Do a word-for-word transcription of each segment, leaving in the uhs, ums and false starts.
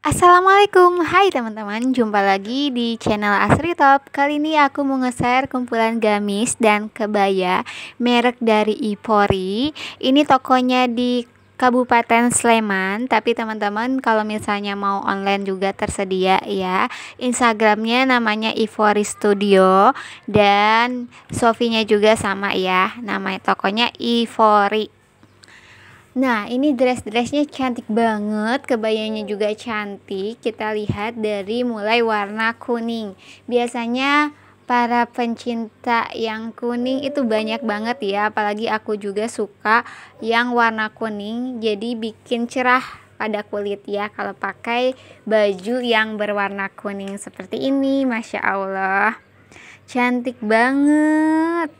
Assalamualaikum, hai teman-teman, jumpa lagi di channel Asri Top. Kali ini aku mau nge-share kumpulan gamis dan kebaya merek dari Ivory. Ini tokonya di Kabupaten Sleman, tapi teman-teman kalau misalnya mau online juga tersedia ya. Instagramnya namanya Ivory Studio dan Sofinya juga sama ya, nama tokonya Ivory. Nah, ini dress-dressnya cantik banget, kebayanya juga cantik. Kita lihat dari mulai warna kuning. Biasanya para pencinta yang kuning itu banyak banget ya, apalagi aku juga suka yang warna kuning, jadi bikin cerah pada kulit ya kalau pakai baju yang berwarna kuning seperti ini. Masya Allah, cantik banget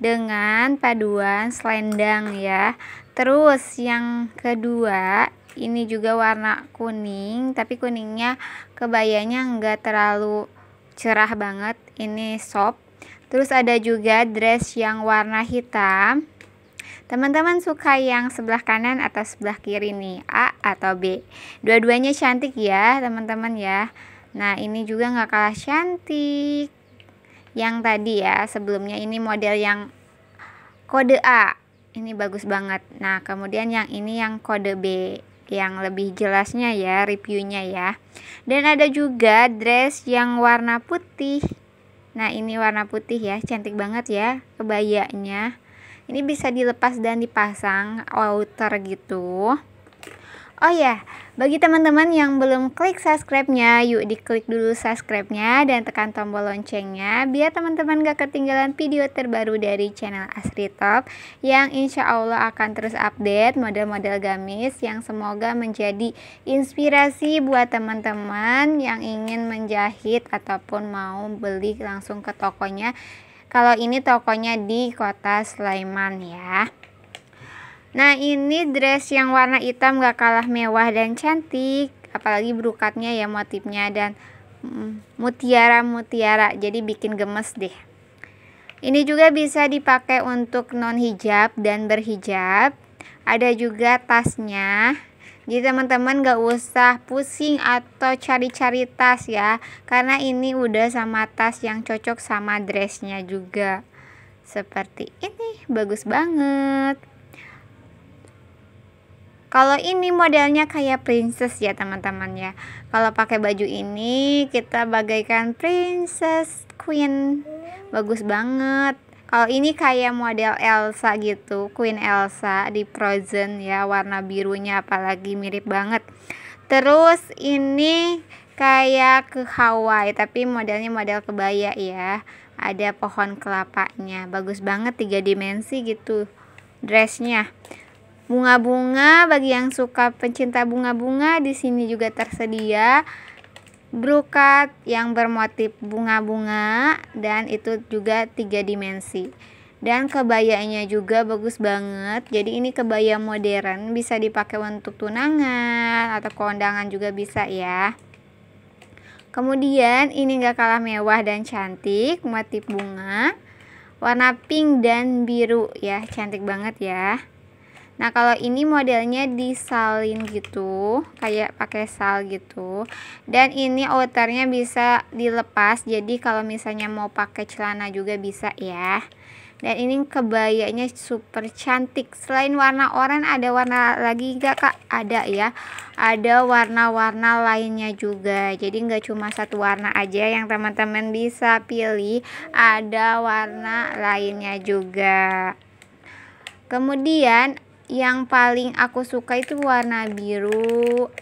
dengan paduan selendang ya. Terus yang kedua, ini juga warna kuning, tapi kuningnya kebayanya nggak terlalu cerah banget, ini soft. Terus ada juga dress yang warna hitam. Teman-teman suka yang sebelah kanan atau sebelah kiri nih, A atau B? Dua-duanya cantik ya teman-teman ya. Nah, ini juga nggak kalah cantik yang tadi ya, sebelumnya. Ini model yang kode A, ini bagus banget. Nah, kemudian yang ini yang kode B, yang lebih jelasnya ya reviewnya ya. Dan ada juga dress yang warna putih. Nah, ini warna putih ya, cantik banget ya kebayanya. Ini bisa dilepas dan dipasang outer gitu. Oh ya, bagi teman-teman yang belum klik subscribe-nya, yuk diklik dulu subscribe-nya dan tekan tombol loncengnya biar teman-teman gak ketinggalan video terbaru dari channel Asri Top yang insya Allah akan terus update model-model gamis yang semoga menjadi inspirasi buat teman-teman yang ingin menjahit ataupun mau beli langsung ke tokonya. Kalau ini tokonya di kota Sleman ya. Nah, ini dress yang warna hitam gak kalah mewah dan cantik, apalagi brukatnya ya, motifnya dan mutiara-mutiara, jadi bikin gemes deh. Ini juga bisa dipakai untuk non hijab dan berhijab. Ada juga tasnya, jadi teman-teman gak usah pusing atau cari-cari tas ya, karena ini udah sama tas yang cocok sama dressnya juga. Seperti ini, bagus banget. Kalau ini modelnya kayak princess ya teman-teman ya. Kalau pakai baju ini kita bagaikan princess queen. Bagus banget. Kalau ini kayak model Elsa gitu, Queen Elsa di Frozen ya, warna birunya apalagi mirip banget. Terus ini kayak ke Hawaii tapi modelnya model kebaya ya. Ada pohon kelapanya. Bagus banget, tiga dimensi gitu dressnya. Bunga-bunga, bagi yang suka pencinta bunga-bunga di sini juga tersedia brukat yang bermotif bunga-bunga dan itu juga tiga dimensi. Dan kebayanya juga bagus banget. Jadi ini kebaya modern, bisa dipakai untuk tunangan atau kondangan juga bisa ya. Kemudian ini gak kalah mewah dan cantik, motif bunga warna pink dan biru ya, cantik banget ya. Nah, kalau ini modelnya disalin gitu, kayak pakai sal gitu. Dan ini outernya bisa dilepas, jadi kalau misalnya mau pakai celana juga bisa ya. Dan ini kebayanya super cantik. Selain warna oranye ada warna lagi gak kak? Ada ya, ada warna-warna lainnya juga. Jadi nggak cuma satu warna aja yang teman-teman bisa pilih, ada warna lainnya juga. Kemudian yang paling aku suka itu warna biru,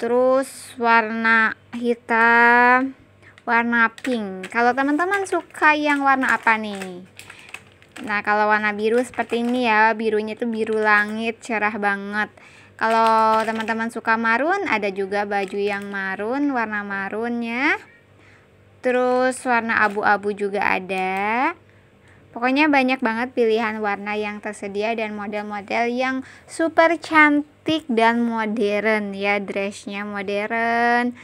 terus warna hitam, warna pink. Kalau teman-teman suka yang warna apa nih? Nah, kalau warna biru seperti ini ya, birunya tuh biru langit, cerah banget. Kalau teman-teman suka marun, ada juga baju yang marun, warna marunnya. Terus warna abu-abu juga ada. Pokoknya banyak banget pilihan warna yang tersedia dan model-model yang super cantik dan modern ya, dressnya modern.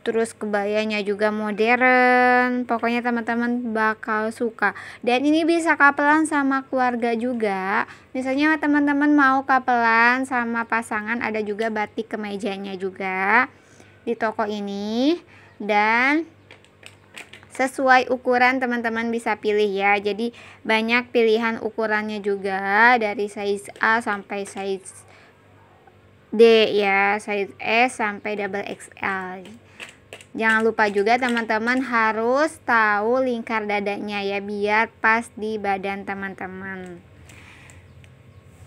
terus kebayanya juga modern. Pokoknya teman-teman bakal suka. Dan ini bisa kapelan sama keluarga juga. Misalnya teman-teman mau kapelan sama pasangan, ada juga batik kemejanya juga di toko ini. Dan sesuai ukuran teman-teman bisa pilih ya. Jadi banyak pilihan ukurannya juga, dari size A sampai size D ya, size S sampai double X L. Jangan lupa juga teman-teman harus tahu lingkar dadanya ya, biar pas di badan teman-teman.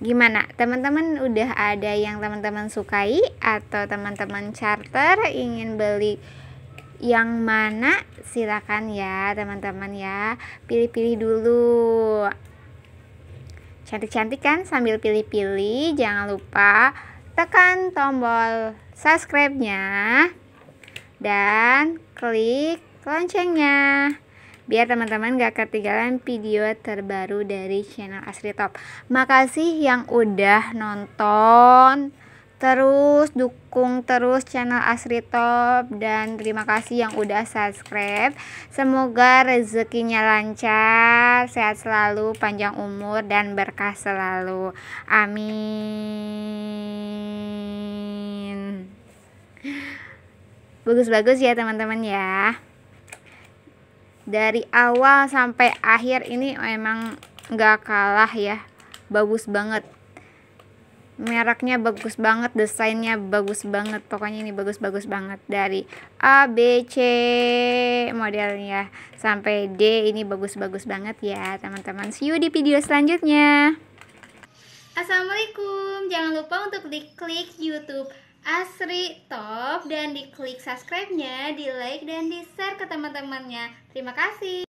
Gimana teman-teman, udah ada yang teman-teman sukai atau teman-teman charter ingin beli yang mana? Silakan ya teman-teman ya, pilih-pilih dulu. Cantik-cantik kan sambil pilih-pilih. Jangan lupa tekan tombol subscribe-nya dan klik loncengnya, biar teman-teman gak ketinggalan video terbaru dari channel Asri Top. Makasih yang udah nonton terus, dukung terus channel Asri Top, dan terima kasih yang udah subscribe. Semoga rezekinya lancar, sehat selalu, panjang umur, dan berkah selalu. Amin. Bagus-bagus ya teman-teman ya. Dari awal sampai akhir ini emang gak kalah ya, bagus banget. Mereknya bagus banget, desainnya bagus banget, pokoknya ini bagus-bagus banget. Dari A, B, C modelnya sampai D ini bagus-bagus banget ya teman-teman. See you di video selanjutnya. Assalamualaikum. Jangan lupa untuk diklik YouTube Asri Top dan diklik subscribe-nya, di like dan di share ke teman-temannya. Terima kasih.